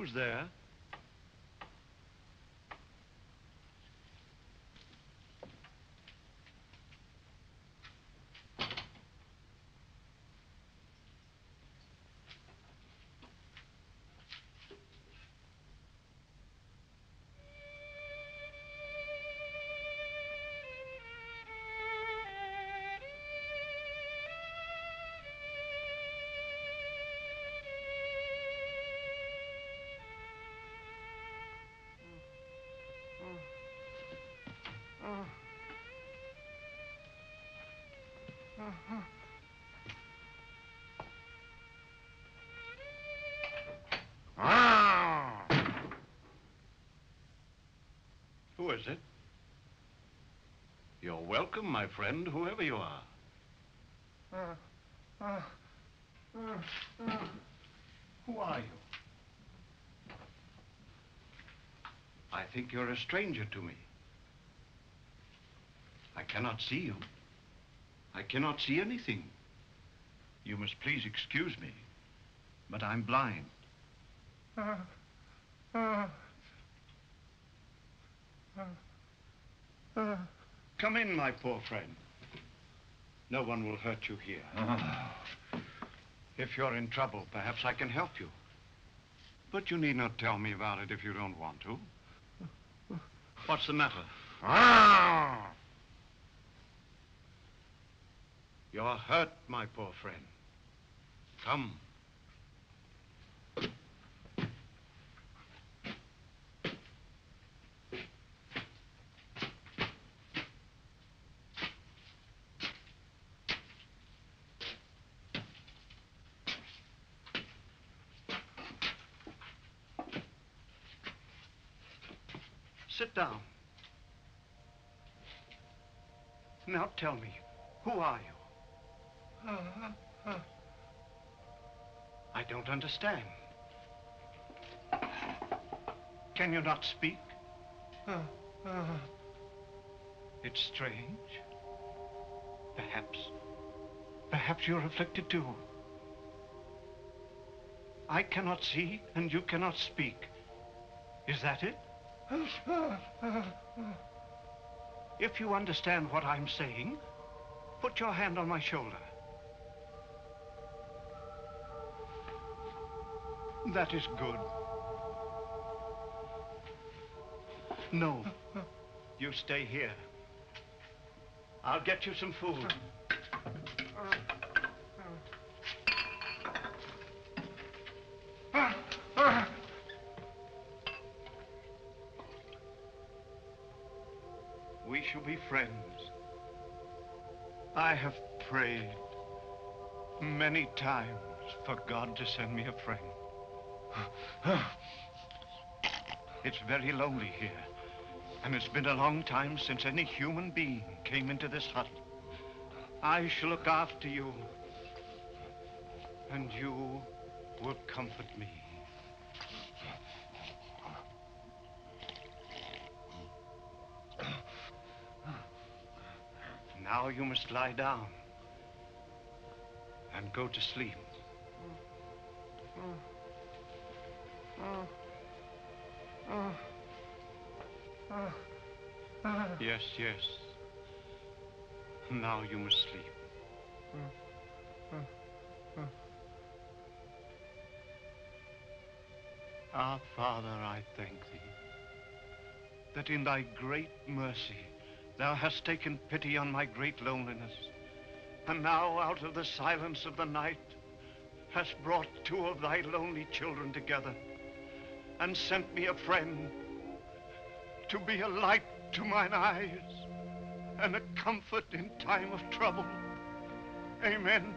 Who's there? Who is it? You're welcome, my friend, whoever you are. Who are you? I think you're a stranger to me. I cannot see you. I cannot see anything. You must please excuse me, but I'm blind. Come in, my poor friend. No one will hurt you here. If you're in trouble, perhaps I can help you. But you need not tell me about it if you don't want to. What's the matter? You're hurt, my poor friend. Come. Sit down. Now tell me, who are you? I don't understand. Can you not speak? It's strange. Perhaps you're afflicted too. I cannot see and you cannot speak. Is that it? If you understand what I'm saying, put your hand on my shoulder. That is good. No, you stay here. I'll get you some food. We shall be friends. I have prayed many times for God to send me a friend. It's very lonely here, and it's been a long time since any human being came into this hut. I shall look after you, and you will comfort me. Now you must lie down and go to sleep. Yes. Now you must sleep. Our Father, I thank thee that in thy great mercy thou hast taken pity on my great loneliness, and now out of the silence of the night hast brought two of thy lonely children together and sent me a friend to be a light to mine eyes and a comfort in time of trouble. Amen.